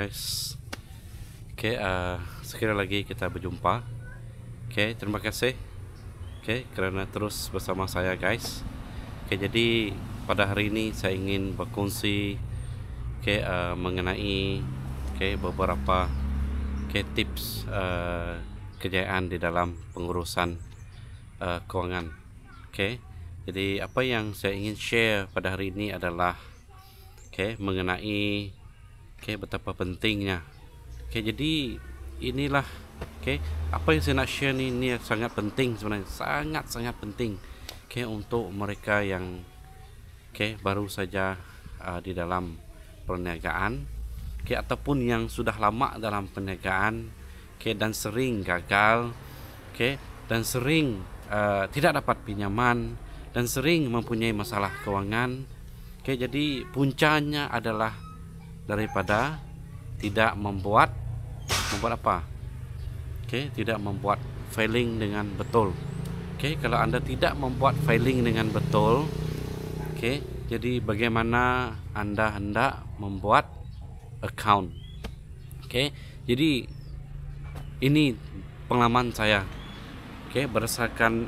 guys. Oke, sekali lagi kita berjumpa. Oke, terima kasih. Oke, karena terus bersama saya guys. Oke, jadi pada hari ini saya ingin berkongsi mengenai beberapa tips kejayaan di dalam pengurusan keuangan. Jadi apa yang saya ingin share pada hari ini adalah mengenai betapa pentingnya. Jadi inilah apa yang saya nak share ini sangat penting sebenarnya, sangat penting untuk mereka yang baru saja di dalam perniagaan ataupun yang sudah lama dalam perniagaan dan sering gagal dan sering tidak dapat pinjaman dan sering mempunyai masalah keuangan. Jadi puncanya adalah daripada tidak membuat apa? Tidak membuat filing dengan betul. Kalau Anda tidak membuat filing dengan betul, jadi bagaimana Anda hendak membuat account? Jadi ini pengalaman saya. Berdasarkan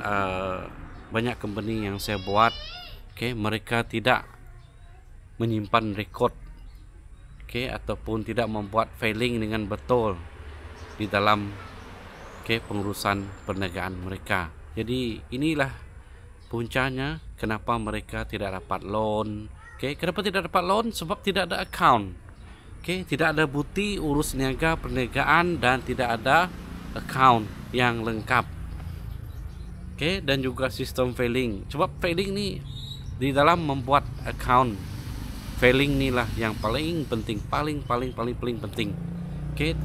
banyak company yang saya buat, mereka tidak menyimpan record ataupun tidak membuat filing dengan betul di dalam pengurusan perniagaan mereka. Jadi inilah puncanya kenapa mereka tidak dapat loan. Kenapa tidak dapat loan? Sebab tidak ada account. Tidak ada bukti urus niaga perniagaan dan tidak ada account yang lengkap. Dan juga sistem filing. Sebab filing ini di dalam membuat account, failing inilah yang paling penting, paling penting.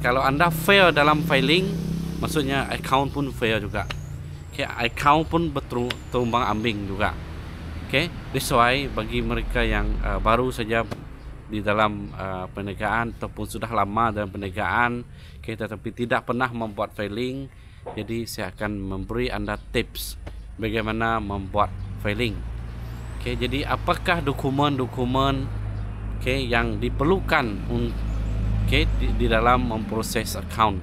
Kalau Anda fail dalam failing, maksudnya account pun fail juga. Account pun terumbang ambing juga. That's why bagi mereka yang baru saja di dalam perniagaan ataupun sudah lama dalam perniagaan, tetapi tidak pernah membuat failing, jadi saya akan memberi Anda tips bagaimana membuat failing. Jadi apakah dokumen-dokumen yang diperlukan di dalam memproses account,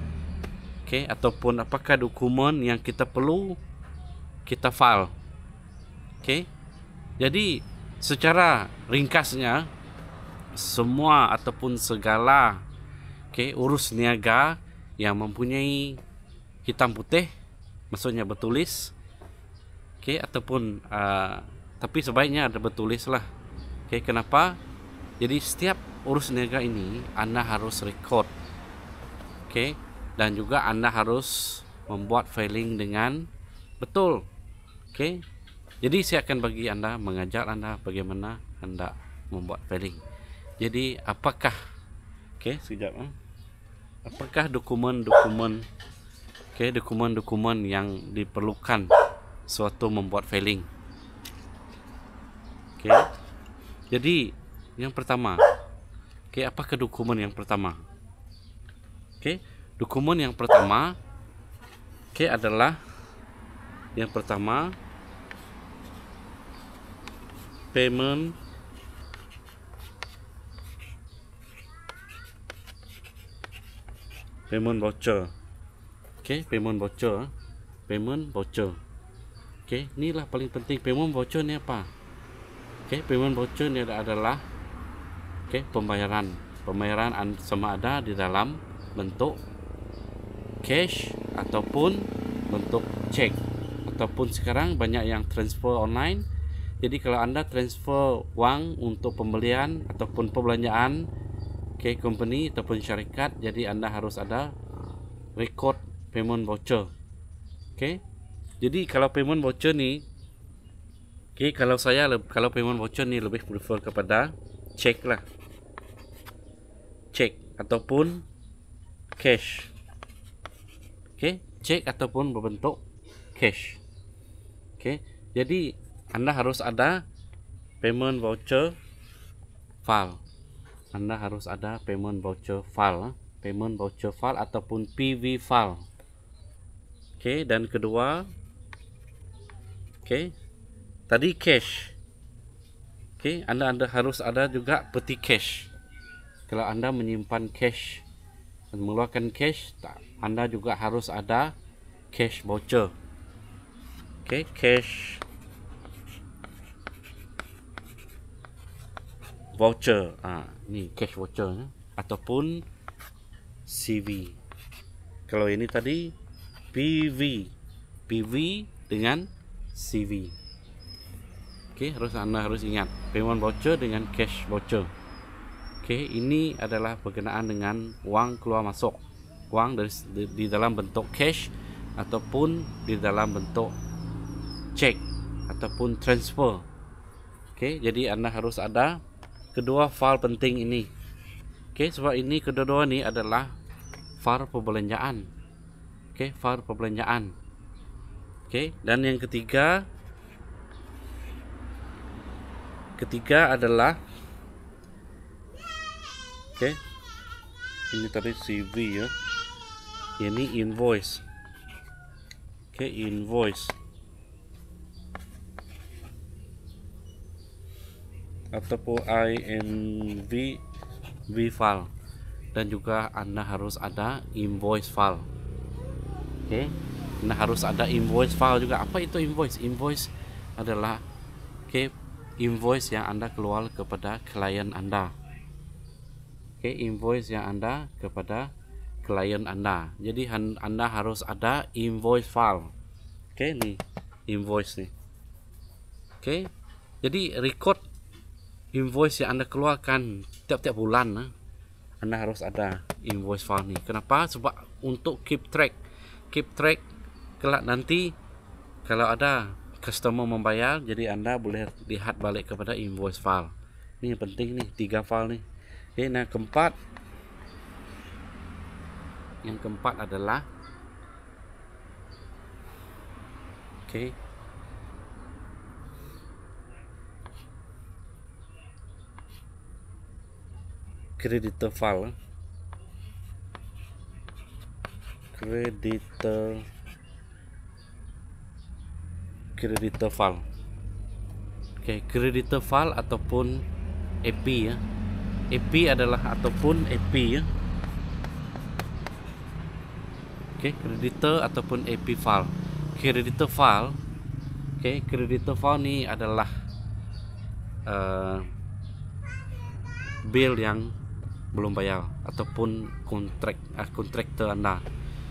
ataupun apakah dokumen yang kita perlu kita file. Jadi secara ringkasnya semua ataupun segala urus niaga yang mempunyai hitam putih, maksudnya bertulis, ataupun tapi sebaiknya ada bertulislah. Kenapa? Jadi setiap urus niaga ini Anda harus record. Dan juga Anda harus membuat filing dengan betul. Jadi saya akan bagi Anda, mengajar Anda bagaimana Anda membuat filing. Jadi apakah apakah dokumen-dokumen dokumen-dokumen yang diperlukan suatu membuat filing? Jadi yang pertama, apakah dokumen yang pertama? Dokumen yang pertama adalah yang pertama payment voucher. Inilah paling penting. Payment voucher ini apa? Payment voucher ini adalah pembayaran sama ada di dalam bentuk cash ataupun bentuk cek, ataupun sekarang banyak yang transfer online. Jadi kalau Anda transfer uang untuk pembelian ataupun perbelanjaan ke company ataupun syarikat, jadi Anda harus ada record payment voucher. Jadi kalau payment voucher ni, kalau payment voucher ni lebih prefer kepada cek lah, cek ataupun cash. Cek ataupun berbentuk cash. Jadi Anda harus ada payment voucher file. Anda harus ada payment voucher file, ataupun PV file. Dan kedua, tadi cash. Anda harus ada juga peti cash. kalau Anda menyimpan cash dan mengeluarkan cash, Anda juga harus ada cash voucher. Oke, cash voucher. Ini cash vouchernya ataupun CV. Kalau ini tadi PV, PV dengan CV. Oke, harus Anda harus ingat payment voucher dengan cash voucher. Oke, ini adalah berkenaan dengan uang keluar masuk, uang dari di dalam bentuk cash ataupun di dalam bentuk cek ataupun transfer. Oke, jadi Anda harus ada kedua file penting ini. Oke, sebab ini kedua-dua ini adalah file perbelanjaan. Oke, file perbelanjaan. Oke, dan yang ketiga adalah oke. Ini tadi CV ya. Ini invoice. Oke, invoice ataupun INV file, dan juga Anda harus ada invoice file. Oke, Anda harus ada invoice file juga. Apa itu invoice? Invoice adalah invoice yang Anda keluar kepada klien Anda. Oke, invoice yang Anda kepada klien Anda. Jadi Anda harus ada invoice file. Oke, nih invoice nih. Oke, jadi record invoice yang Anda keluarkan tiap-tiap bulan, Anda harus ada invoice file nih. Kenapa? Sebab untuk keep track kelak nanti kalau ada customer membayar, jadi Anda boleh lihat balik kepada invoice file. Ini yang penting nih, 3 file nih. Oke, nah keempat, yang keempat adalah creditor file. Creditor file. Oke, creditor file ataupun AP ya. Oke, creditor ataupun AP file. Creditor file. Oke, creditor file ini adalah bill yang belum bayar ataupun kontraktor Anda.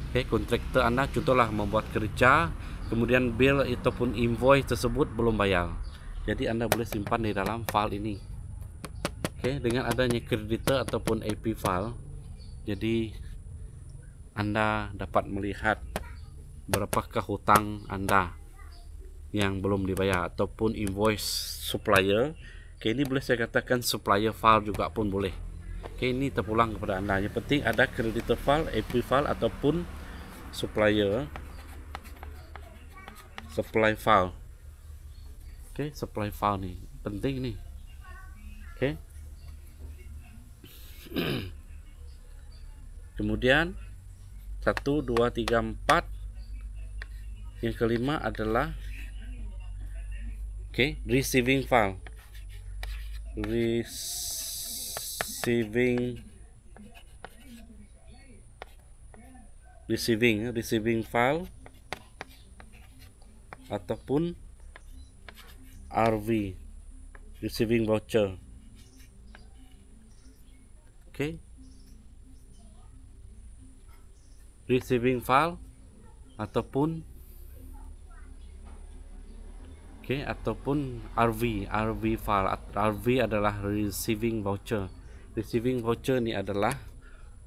Oke, kontraktor Anda contohlah membuat kerja, kemudian bill ataupun invoice tersebut belum bayar. Jadi Anda boleh simpan di dalam file ini. Oke, dengan adanya kreditor ataupun AP file, jadi Anda dapat melihat berapakah hutang Anda yang belum dibayar ataupun invoice supplier. Oke, ini boleh saya katakan supplier file juga pun boleh. Oke, ini terpulang kepada Anda. Yang penting ada creditor file, AP file ataupun supply file. Oke, supply file nih penting nih. Oke. Kemudian 1, 2, 3, 4. Yang kelima adalah receiving file. Receiving file ataupun RV, receiving voucher. Receiving file ataupun RV file. RV adalah receiving voucher. Receiving voucher ini adalah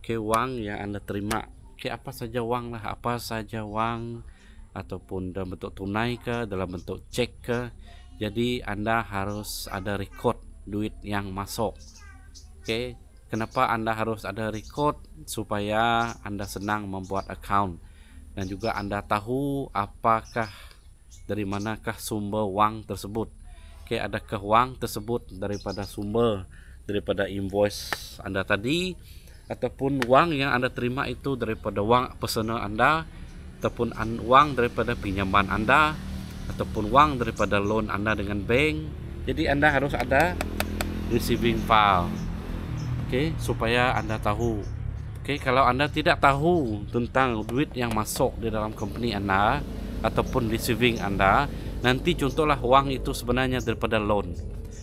uang yang Anda terima. Apa saja uang ataupun dalam bentuk tunai ke, dalam bentuk cek ke. Jadi Anda harus ada record duit yang masuk. Kenapa Anda harus ada record? Supaya Anda senang membuat account, dan juga Anda tahu apakah, dari manakah sumber uang tersebut. Adakah uang tersebut daripada sumber, daripada invoice Anda tadi, ataupun uang yang Anda terima itu daripada uang personal Anda, ataupun uang daripada pinjaman Anda, ataupun uang daripada loan Anda dengan bank. Jadi Anda harus ada receiving file. Oke, supaya Anda tahu. Oke, kalau Anda tidak tahu tentang duit yang masuk di dalam company Anda ataupun di saving Anda, nanti contohlah uang itu sebenarnya daripada loan,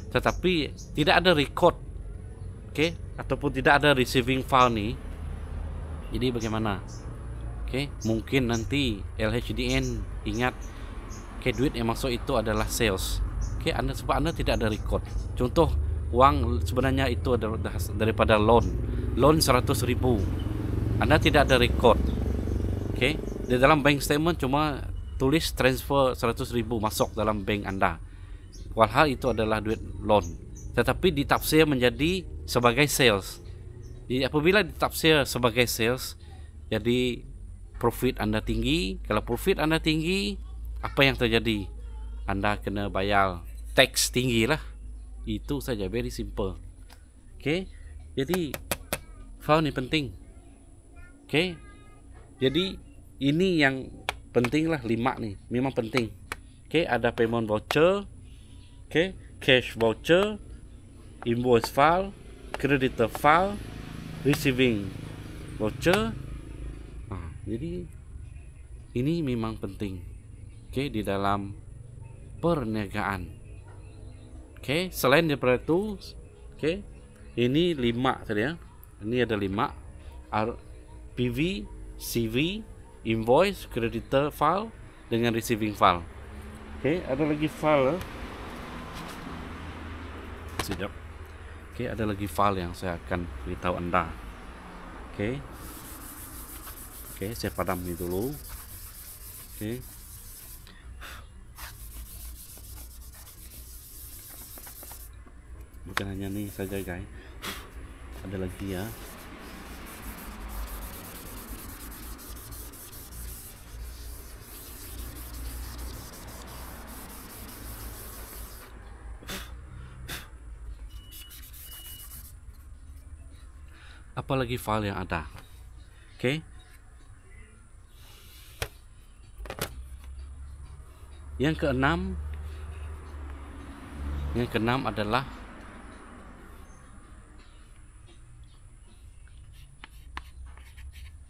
tetapi tidak ada record, oke, ataupun tidak ada receiving file nih. Jadi bagaimana? Oke, mungkin nanti LHDN ingat duit yang masuk itu adalah sales. Oke, Anda sebab Anda tidak ada record. Contoh uang sebenarnya itu adalah daripada loan 100.000. Anda tidak ada record. Oke, di dalam bank statement cuma tulis transfer 100.000 masuk dalam bank Anda. Walhal itu adalah duit loan, tetapi ditafsir menjadi sebagai sales. Jadi apabila ditafsir sebagai sales, jadi profit Anda tinggi. Kalau profit Anda tinggi, apa yang terjadi? Anda kena bayar tax tinggi lah. Itu saja, very simple. Oke, jadi file ini penting. Oke, jadi ini yang penting lah, 5 nih, memang penting. Oke, ada payment voucher, oke, cash voucher, invoice file, creditor file, receiving voucher. Nah, jadi ini memang penting. Oke, di dalam perniagaan. Oke, selain daripada itu, oke, ini 5 tadi ya. Ini ada 5: PV, CV, invoice, creditor file, dengan receiving file. Oke, ada lagi file. Sekejap. Oke, ada lagi file yang saya akan beritahu Anda. Oke. Oke, saya padam ini dulu. Oke. Bukan hanya ini saja guys, ada lagi ya. Apalagi file yang ada. Oke. Yang keenam, adalah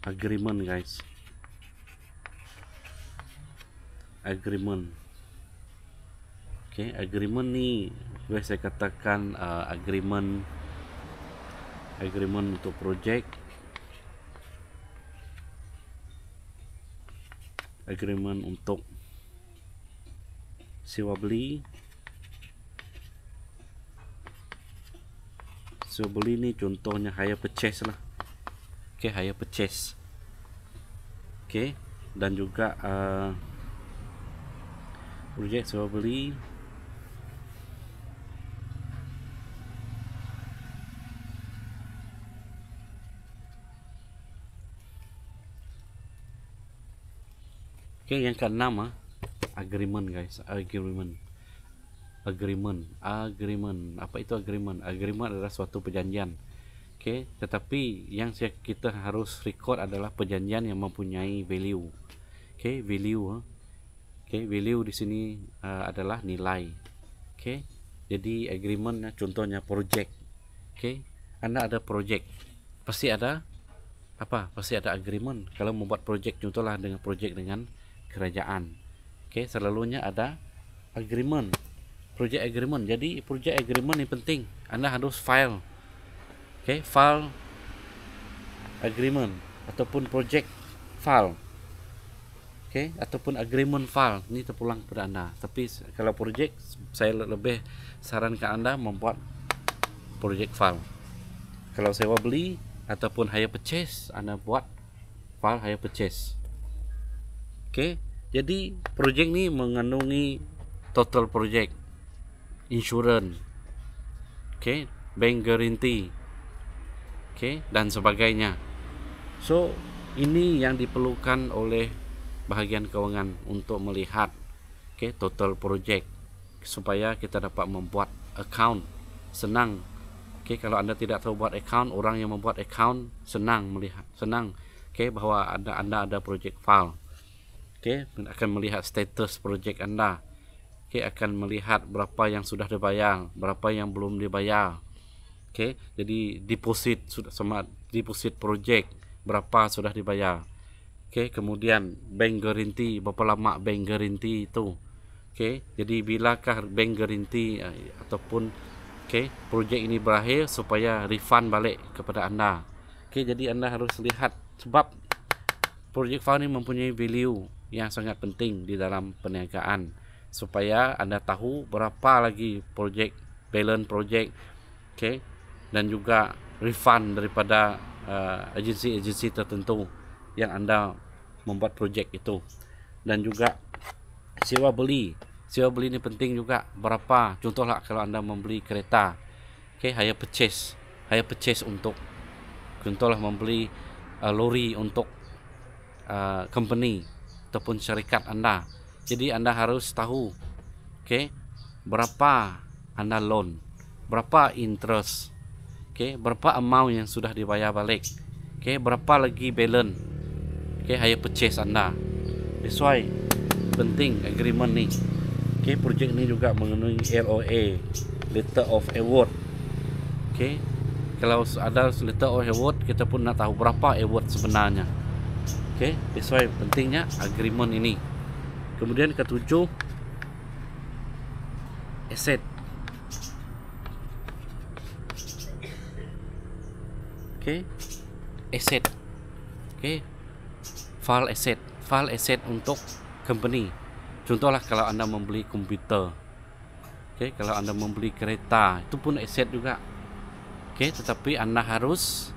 agreement guys. Oke, agreement nih gue saya katakan agreement untuk project, agreement untuk sewa beli nih, contohnya hire purchase lah. Oke, hire purchase. Oke, dan juga project sewa beli. Oke, yang ke-6 agreement guys, agreement. Apa itu agreement? Agreement adalah suatu perjanjian. Oke, tetapi yang kita harus record adalah perjanjian yang mempunyai value. Oke, value. Oke, value di sini adalah nilai. Oke, jadi agreementnya contohnya project. Oke, Anda ada project, pasti ada apa? Pasti ada agreement. Kalau membuat project contohlah dengan project dengan kerajaan. Oke, selalunya ada agreement, project agreement. Jadi project agreement ini penting. Anda harus file. Oke, file agreement ataupun project file. Oke, ataupun agreement file. Ini terpulang kepada Anda. Tapi kalau project, saya lebih sarankan Anda membuat project file. Kalau sewa beli ataupun hire purchase, Anda buat file hire purchase. Oke, jadi project ini mengandungi total project, insurance, oke, bank guarantee, oke, dan sebagainya. So, ini yang diperlukan oleh bahagian keuangan untuk melihat total project supaya kita dapat membuat account senang. Oke, kalau Anda tidak tahu buat account, orang yang membuat account senang melihat, senang bahwa Anda ada project file. Oke, akan melihat status project Anda. Oke, akan melihat berapa yang sudah dibayar, berapa yang belum dibayar. Oke, jadi deposit sudah sama deposit project berapa sudah dibayar. Oke, kemudian bank guarantee berapa lama bank guarantee itu. Oke, jadi bilakah bank guarantee ataupun oke project ini berakhir supaya refund balik kepada anda. Oke, jadi anda harus lihat sebab project file ini mempunyai value yang sangat penting di dalam perniagaan supaya anda tahu berapa lagi project balance project. Oke. Dan juga refund daripada agensi-agensi tertentu yang anda membuat project itu. Dan juga sewa beli. Sewa beli ini penting juga. Berapa? Contohlah kalau anda membeli kereta. Oke, hire purchase. Hire purchase untuk contohlah membeli lori untuk company ataupun syarikat anda. Jadi anda harus tahu oke, berapa anda loan, berapa interest. Oke, berapa amount yang sudah dibayar balik. Oke, berapa lagi balance. Oke, hire purchase anda. That's why penting agreement ni. Oke, project ni juga mengenai LOA, letter of award. Oke, kalau ada letter of award, kita pun nak tahu berapa award sebenarnya. Oke, that's why pentingnya agreement ini. Kemudian ketujuh, asset. Oke, aset. Oke, file aset. File aset untuk company. Contohlah kalau anda membeli komputer. Oke, kalau anda membeli kereta, itu pun aset juga. Oke, tetapi anda harus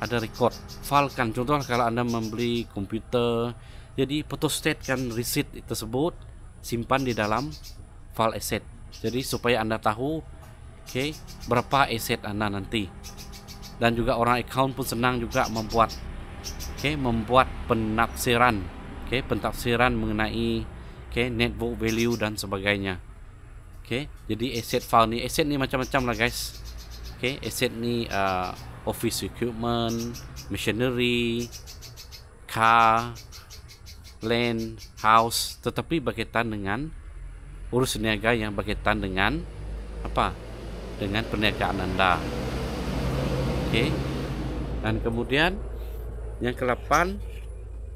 ada record. Filekan. Contohlah kalau anda membeli komputer, jadi fotostatkan receipt tersebut, simpan di dalam file aset. Jadi supaya anda tahu, oke, berapa aset anda nanti. Dan juga orang account pun senang juga membuat membuat penafsiran penafsiran mengenai network value dan sebagainya. Jadi asset file ni, asset ni macam-macam lah guys. Asset ni office equipment, machinery, car, land, house, tetapi berkaitan dengan urus niaga yang berkaitan dengan apa? Dengan perniagaan anda. Oke, dan kemudian yang ke-8,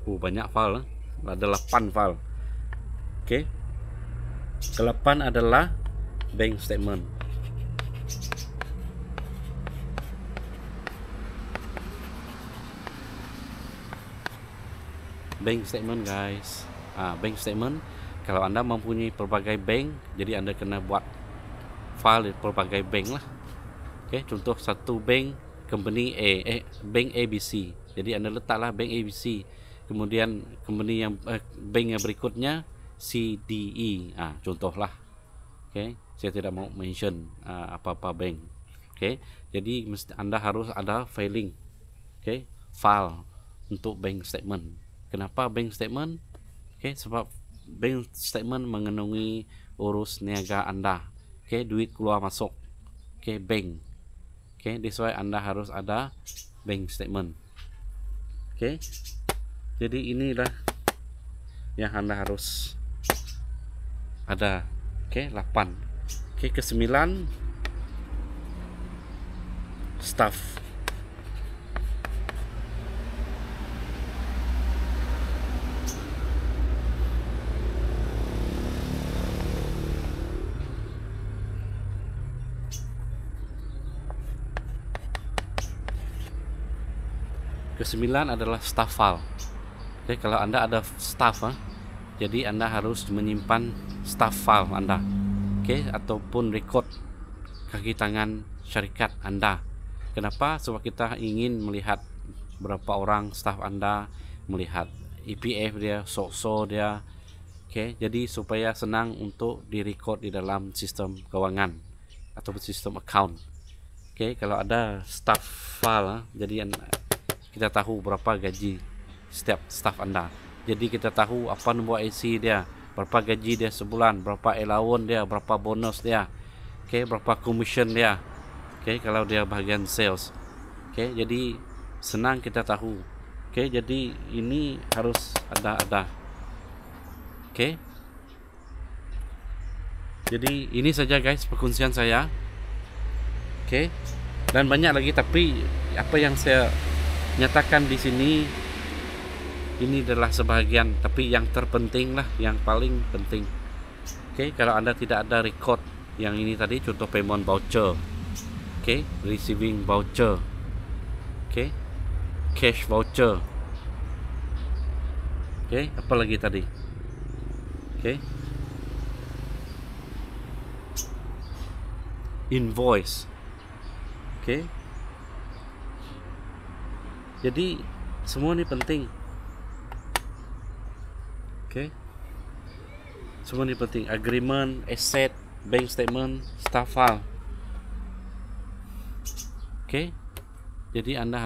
banyak file, ada 8 file. Oke, ke-8 adalah bank statement. Bank statement guys, bank statement. Kalau anda mempunyai pelbagai bank, jadi anda kena buat file di pelbagai bank lah. Oke, contoh satu bank company A, bank ABC. Jadi anda letaklah bank ABC. Kemudian company yang bank yang berikutnya CDE. Contohlah. Okey, saya tidak mau mention apa-apa bank. Okey, jadi anda harus ada filing. Okey, file untuk bank statement. Kenapa bank statement? Okey, sebab bank statement mengenai urus niaga anda. Okey, duit keluar masuk. Okey, bank. Oke, that's why anda harus ada bank statement. Oke, jadi inilah yang anda harus ada. Oke, 8. Oke, ke-9 staff. Ke-9 adalah staff file. Oke, kalau anda ada staff, jadi anda harus menyimpan staff file anda. Oke, ataupun record kaki tangan syarikat anda. Kenapa? Sebab kita ingin melihat berapa orang staff anda, melihat EPF dia, SOSO dia. Oke, jadi supaya senang untuk direcord di dalam sistem keuangan ataupun sistem account. Oke, kalau ada staff file, jadi kita tahu berapa gaji setiap staff anda. Jadi kita tahu apa nombor IC dia, berapa gaji dia sebulan, berapa allowance dia, berapa bonus dia. Okey, berapa commission dia. Okey, kalau dia bahagian sales. Okey, jadi senang kita tahu. Okey, jadi ini harus ada. Okey. Jadi ini saja guys perkongsian saya. Oke, dan banyak lagi, tapi apa yang saya nyatakan di sini ini adalah sebagian, tapi yang terpenting lah, yang paling penting. Oke, kalau Anda tidak ada record yang ini tadi, contoh payment voucher, oke, receiving voucher, oke, cash voucher, oke, apa lagi tadi, oke, invoice, oke. Jadi semua ini penting. Oke. Semua ini penting, agreement, asset, bank statement, staff file. Oke. Jadi Anda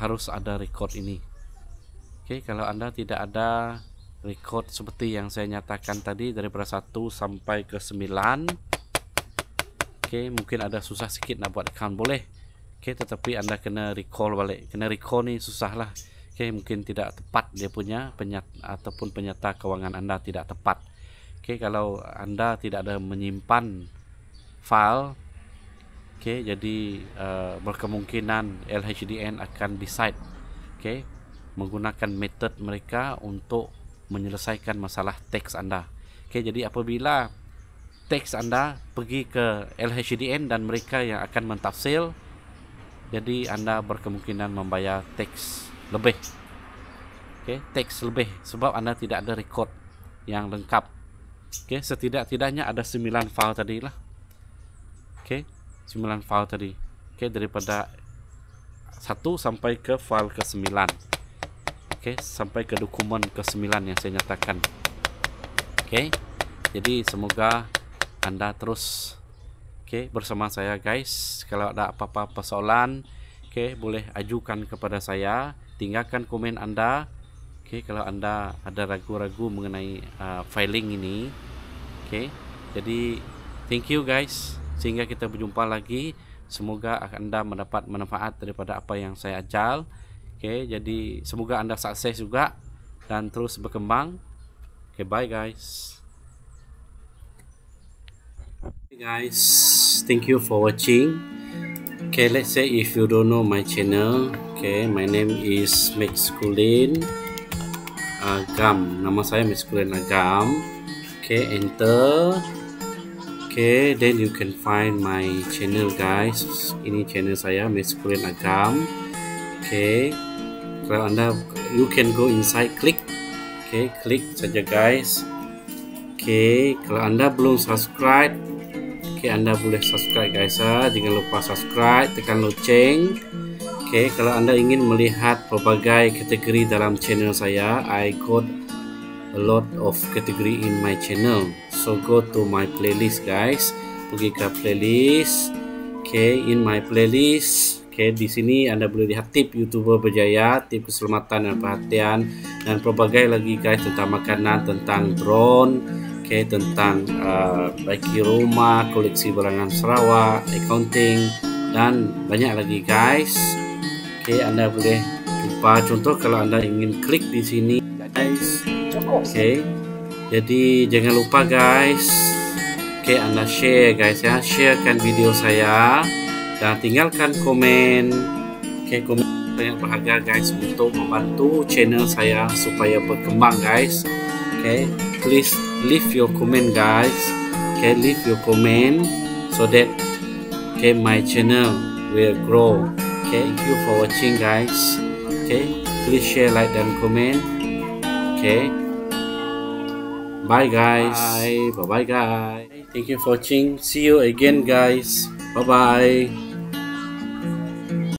harus ada record ini. Oke, kalau Anda tidak ada record seperti yang saya nyatakan tadi dari 1 sampai ke 9. Oke, mungkin ada susah sedikit nak buat account, boleh. Oke, tetapi Anda kena recall balik. Kena recall ni susah lah. Oke, mungkin tidak tepat dia punya penyata kewangan Anda tidak tepat. Oke, kalau Anda tidak ada menyimpan file, oke, jadi berkemungkinan LHDN akan decide, oke, menggunakan metode mereka untuk menyelesaikan masalah teks Anda. Oke, jadi apabila teks Anda pergi ke LHDN dan mereka yang akan mentafsir, jadi Anda berkemungkinan membayar teks lebih. Oke, teks lebih sebab Anda tidak ada record yang lengkap. Oke, setidak-tidaknya ada 9 file tadilah. Oke, 9 file tadi. Oke, daripada 1 sampai ke file ke-9. Oke, sampai ke dokumen ke-9 yang saya nyatakan. Oke. Jadi semoga Anda terus oke, bersama saya guys. Kalau ada apa-apa persoalan, oke, boleh ajukan kepada saya. Tinggalkan komen Anda. Oke, kalau Anda ada ragu-ragu mengenai filing ini. Oke. Jadi thank you guys. Sehingga kita berjumpa lagi. Semoga Anda mendapat manfaat daripada apa yang saya ajar. Oke, jadi semoga Anda sukses juga dan terus berkembang. Oke, bye guys. Guys, thank you for watching. Okay, let's say if you don't know my channel, okay, my name is Maxcullin Agam. Nama saya Maxcullin Agam. Okay, enter. Okay, then you can find my channel guys. Ini channel saya Maxcullin Agam. Okay, kalau Anda, you can go inside, click. Okay, click saja guys. Okay, kalau Anda belum subscribe, okay, Anda boleh subscribe guys ya. Jangan lupa subscribe, tekan loceng. Okay, kalau Anda ingin melihat pelbagai kategori dalam channel saya, I got a lot of category in my channel. So go to my playlist guys. Pergi ke playlist. Okay, in my playlist. Okay, di sini Anda boleh lihat tip YouTuber berjaya, tip keselamatan dan perhatian, dan pelbagai lagi guys tentang makanan, tentang drone. Okay, tentang baiki rumah, koleksi barangan Sarawak, accounting dan banyak lagi guys. Okay, Anda boleh jumpa. Contoh kalau Anda ingin klik di sini guys. Okay, jadi jangan lupa guys. Okay, Anda share guys ya, sharekan video saya dan tinggalkan komen. Okay, komen sangat berharga guys untuk membantu channel saya supaya berkembang guys. Okay, please leave your comment guys. Okay, leave your comment so that okay my channel will grow. Okay, thank you for watching guys. Okay, please share, like dan comment. Okay, bye guys. Bye bye guys. Thank you for watching. See you again guys. Bye bye.